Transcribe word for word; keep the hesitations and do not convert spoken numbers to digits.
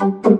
What?